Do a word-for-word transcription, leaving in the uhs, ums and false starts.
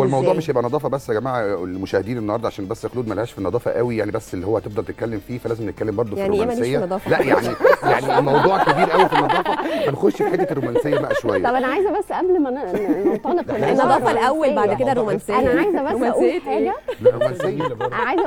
والموضوع مش هيبقى نظافه بس يا جماعه المشاهدين النهارده، عشان بس خلود ملهاش في النظافه قوي يعني، بس اللي هو تفضل تتكلم فيه فلازم نتكلم برضه في الرومانسيه. لا يعني يعني الموضوع كبير قوي في النظافه، فنخش في حته الرومانسيه بقى شويه. طب انا عايزه بس قبل ما ننطلق النظافه الاول بعد كده الرومانسيه، انا عايزه بس اقول حاجه. الرومانسيه عايزه